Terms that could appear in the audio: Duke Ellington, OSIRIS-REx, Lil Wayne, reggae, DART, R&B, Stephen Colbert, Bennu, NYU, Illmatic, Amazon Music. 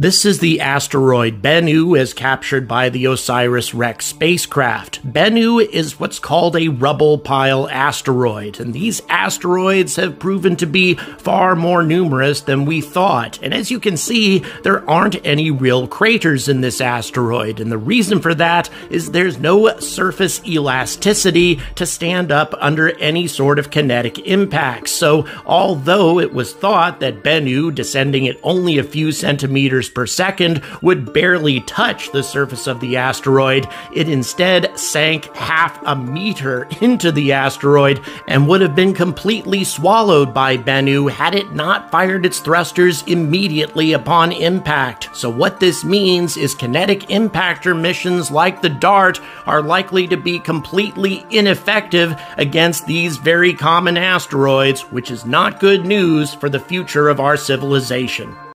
This is the asteroid Bennu as captured by the OSIRIS-REx spacecraft. Bennu is what's called a rubble pile asteroid, and these asteroids have proven to be far more numerous than we thought. And as you can see, there aren't any real craters in this asteroid, and the reason for that is there's no surface elasticity to stand up under any sort of kinetic impact. So although it was thought that Bennu, descending at only a few centimeters per second, would barely touch the surface of the asteroid, it instead sank half a meter into the asteroid and would have been completely swallowed by Bennu had it not fired its thrusters immediately upon impact. So what this means is kinetic impactor missions like the DART are likely to be completely ineffective against these very common asteroids, which is not good news for the future of our civilization.